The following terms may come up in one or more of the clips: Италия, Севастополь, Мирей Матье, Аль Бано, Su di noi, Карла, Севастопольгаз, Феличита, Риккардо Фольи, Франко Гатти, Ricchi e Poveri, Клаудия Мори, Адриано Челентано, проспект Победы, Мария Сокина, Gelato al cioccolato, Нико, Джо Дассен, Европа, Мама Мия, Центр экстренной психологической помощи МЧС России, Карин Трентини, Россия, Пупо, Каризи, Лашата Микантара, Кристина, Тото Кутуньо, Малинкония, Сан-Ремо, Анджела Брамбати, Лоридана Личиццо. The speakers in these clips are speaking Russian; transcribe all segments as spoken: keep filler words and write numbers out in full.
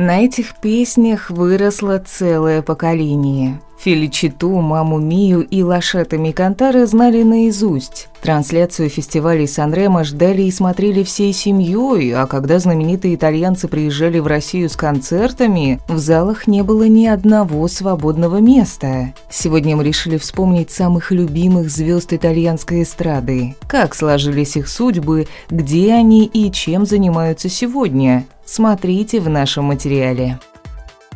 На этих песнях выросло целое поколение. Феличиту, Маму Мию и Лашата Микантара знали наизусть. Трансляцию фестивалей Сан-Ремо ждали и смотрели всей семьей, а когда знаменитые итальянцы приезжали в Россию с концертами, в залах не было ни одного свободного места. Сегодня мы решили вспомнить самых любимых звезд итальянской эстрады, как сложились их судьбы, где они и чем занимаются сегодня. Смотрите в нашем материале.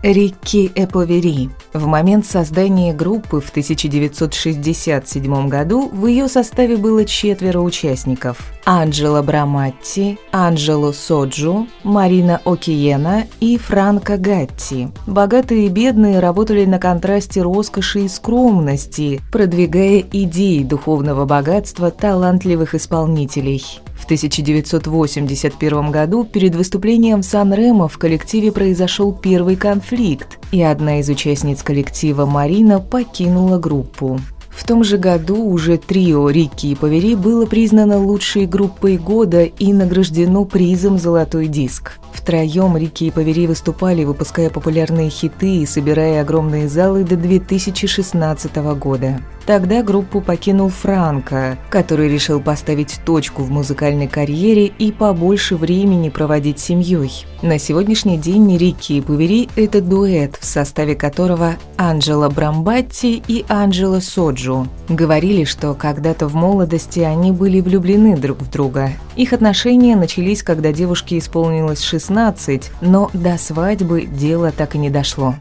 Ricchi e Poveri. В момент создания группы в тысяча девятьсот шестьдесят седьмом году в ее составе было четверо участников: Анджела Брамбати, Анджело Сотджу, Марина Оккиена и Франко Гатти. Богатые и бедные работали на контрасте роскоши и скромности, продвигая идеи духовного богатства талантливых исполнителей. В тысяча девятьсот восемьдесят первом году перед выступлением в Сан-Ремо в коллективе произошел первый конфликт, и одна из участниц коллектива, Марина, покинула группу. В том же году уже трио «Ricchi e Poveri» было признано лучшей группой года и награждено призом «Золотой диск». Втроем «Ricchi e Poveri» выступали, выпуская популярные хиты и собирая огромные залы до две тысячи шестнадцатого года. Тогда группу покинул Франко, который решил поставить точку в музыкальной карьере и побольше времени проводить с семьей. На сегодняшний день «Ricchi e Poveri» – это дуэт, в составе которого Анджела Брамбати и Анджело Сотджу. Говорили, что когда-то в молодости они были влюблены друг в друга. Их отношения начались, когда девушке исполнилось шестнадцать, но до свадьбы дело так и не дошло.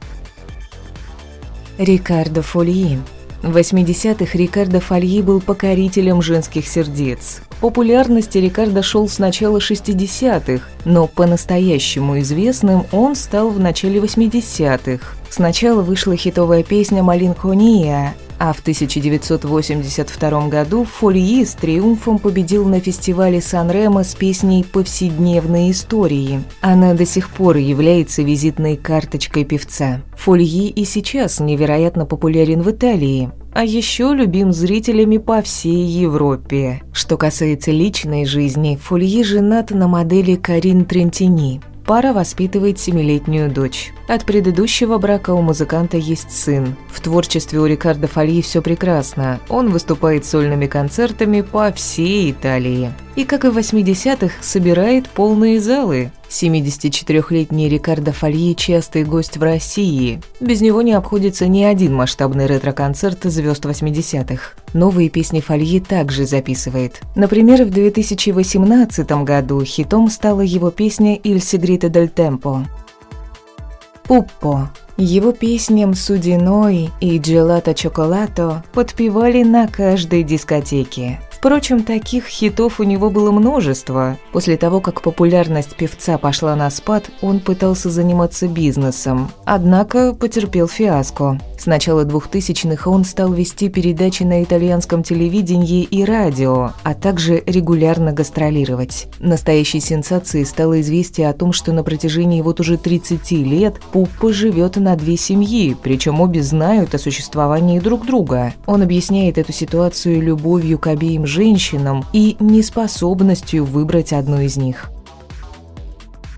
Риккардо Фольи. В восьмидесятых Риккардо Фольи был покорителем женских сердец. Популярности Риккардо шел с начала шестидесятых, но по-настоящему известным он стал в начале восьмидесятых. Сначала вышла хитовая песня «Малинкония», а в тысяча девятьсот восемьдесят втором году Фольи с триумфом победил на фестивале Сан-Ремо с песней «Повседневные истории». Она до сих пор является визитной карточкой певца. Фольи и сейчас невероятно популярен в Италии, а еще любим зрителями по всей Европе. Что касается личной жизни, Фольи женат на модели Карин Трентини. Пара воспитывает семилетнюю дочь. От предыдущего брака у музыканта есть сын. В творчестве у Риккардо Фольи все прекрасно. Он выступает сольными концертами по всей Италии. И, как и в восьмидесятых, собирает полные залы. семидесятичетырёхлетний Риккардо Фольи – частый гость в России. Без него не обходится ни один масштабный ретро-концерт звезд восьмидесятых. Новые песни Фольи также записывает. Например, в две тысячи восемнадцатом году хитом стала его песня «Il segreto del tempo». Пупо. Его песням «Судиной» и «Gelato Cioccolato» подпевали на каждой дискотеке. Впрочем, таких хитов у него было множество. После того, как популярность певца пошла на спад, он пытался заниматься бизнесом, однако потерпел фиаско. С начала двухтысячных он стал вести передачи на итальянском телевидении и радио, а также регулярно гастролировать. Настоящей сенсацией стало известие о том, что на протяжении вот уже тридцати лет Пупо живет на две семьи, причем обе знают о существовании друг друга. Он объясняет эту ситуацию любовью к обеим женщинам и неспособностью выбрать одну из них.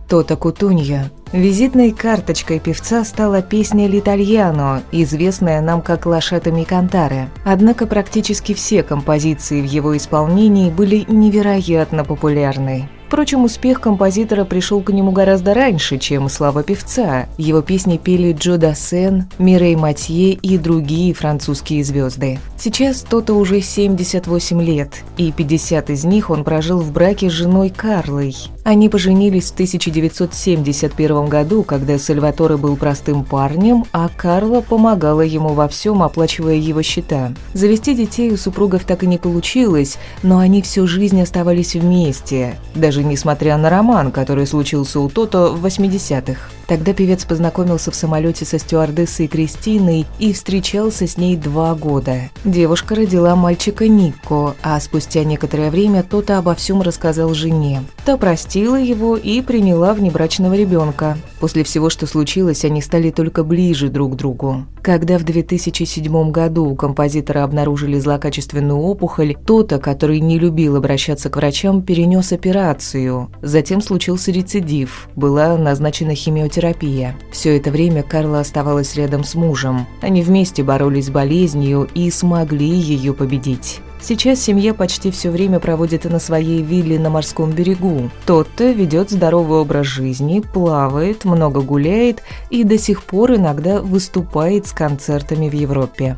Тото Кутуньо. Визитной карточкой певца стала песня «L'Italiano», известная нам как «Лашата Микантара». Однако практически все композиции в его исполнении были невероятно популярны. Впрочем, успех композитора пришел к нему гораздо раньше, чем слава певца. Его песни пели Джо Дассен, Мирей Матье и другие французские звезды. Сейчас Тото уже семьдесят восемь лет, и пятьдесят из них он прожил в браке с женой Карлой. Они поженились в тысяча девятьсот семьдесят первом году, когда Сальваторе был простым парнем, а Карла помогала ему во всем, оплачивая его счета. Завести детей у супругов так и не получилось, но они всю жизнь оставались вместе. Даже несмотря на роман, который случился у Тото в восьмидесятых. Тогда певец познакомился в самолете со стюардессой Кристиной и встречался с ней два года. Девушка родила мальчика Нико, а спустя некоторое время Тото обо всем рассказал жене. Та простила его и приняла внебрачного ребенка. После всего, что случилось, они стали только ближе друг к другу. Когда в две тысячи седьмом году у композитора обнаружили злокачественную опухоль, Тото, который не любил обращаться к врачам, перенес операцию. Затем случился рецидив, была назначена химиотерапия. химиотерапия. Все это время Карла оставалась рядом с мужем. Они вместе боролись с болезнью и смогли ее победить. Сейчас семья почти все время проводит на своей вилле на морском берегу. Тото ведет здоровый образ жизни, плавает, много гуляет и до сих пор иногда выступает с концертами в Европе.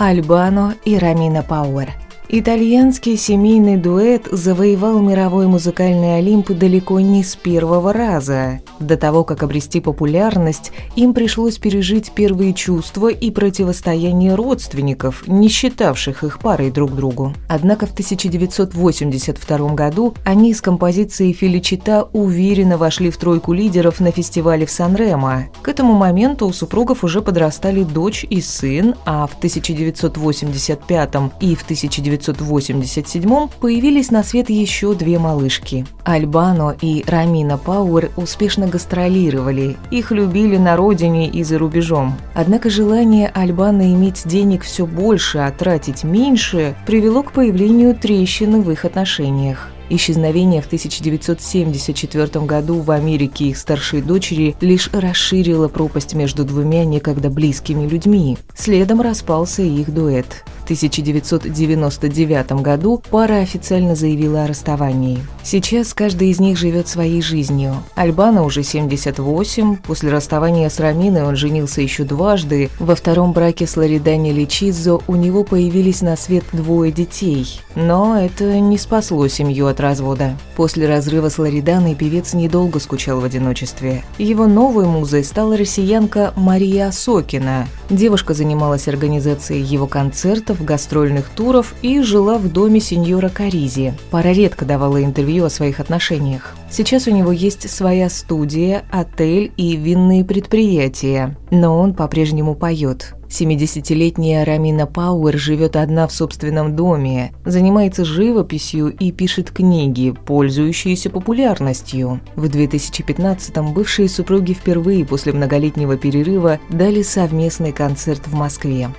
Аль Бано и Ромина Пауэр. Итальянский семейный дуэт завоевал мировой музыкальный Олимп далеко не с первого раза. До того, как обрести популярность, им пришлось пережить первые чувства и противостояние родственников, не считавших их парой друг другу. Однако в тысяча девятьсот восемьдесят втором году они с композицией «Феличита» уверенно вошли в тройку лидеров на фестивале в Сан-Ремо. К этому моменту у супругов уже подрастали дочь и сын, а в тысяча девятьсот восемьдесят пятом и в тысяча девятьсот восемьдесят седьмом появились на свет еще две малышки. Аль Бано и Ромина Пауэр успешно гастролировали, их любили на родине и за рубежом. Однако желание Аль Бано иметь денег все больше, а тратить меньше привело к появлению трещины в их отношениях. Исчезновение в тысяча девятьсот семьдесят четвёртом году в Америке их старшей дочери лишь расширило пропасть между двумя некогда близкими людьми. Следом распался и их дуэт. В тысяча девятьсот девяносто девятом году пара официально заявила о расставании. Сейчас каждый из них живет своей жизнью. Аль Бано уже семьдесят восемь, после расставания с Роминой он женился еще дважды, во втором браке с Лориданa Личиццо у него появились на свет двое детей. Но это не спасло семью от развода. После разрыва с Лориданой певец недолго скучал в одиночестве. Его новой музой стала россиянка Мария Сокина. Девушка занималась организацией его концертов, гастрольных туров и жила в доме сеньора Каризи. Пара редко давала интервью о своих отношениях. Сейчас у него есть своя студия, отель и винные предприятия, но он по-прежнему поет. семидесятилетняя Ромина Пауэр живет одна в собственном доме, занимается живописью и пишет книги, пользующиеся популярностью. В две тысячи пятнадцатом бывшие супруги впервые после многолетнего перерыва дали совместный концерт в Москве.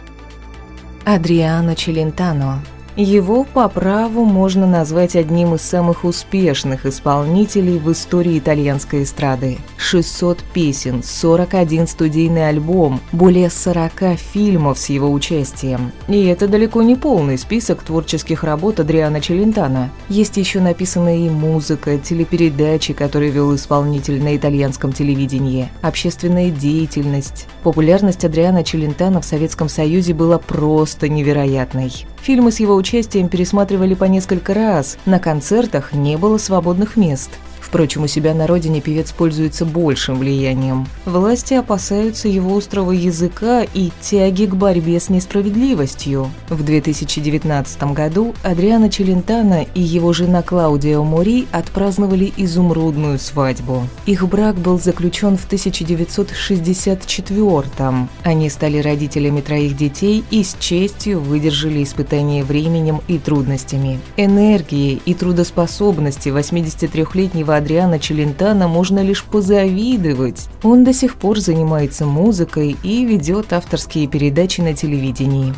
Адриано Челентано. Его по праву можно назвать одним из самых успешных исполнителей в истории итальянской эстрады. шестьсот песен, сорок один студийный альбом, более сорока фильмов с его участием. И это далеко не полный список творческих работ Адриано Челентано. Есть еще написанная и музыка, телепередачи, которые вел исполнитель на итальянском телевидении, общественная деятельность. Популярность Адриано Челентано в Советском Союзе была просто невероятной. Фильмы с его участием пересматривали по несколько раз, на концертах не было свободных мест. Впрочем, у себя на родине певец пользуется большим влиянием. Власти опасаются его острого языка и тяги к борьбе с несправедливостью. В две тысячи девятнадцатом году Адриано Челентано и его жена Клаудия Мори отпраздновали изумрудную свадьбу. Их брак был заключен в тысяча девятьсот шестьдесят четвёртом. Они стали родителями троих детей и с честью выдержали испытания временем и трудностями. Энергии и трудоспособности восьмидесятитрёхлетнего Адриано Челентано можно лишь позавидовать. Он до сих пор занимается музыкой и ведет авторские передачи на телевидении.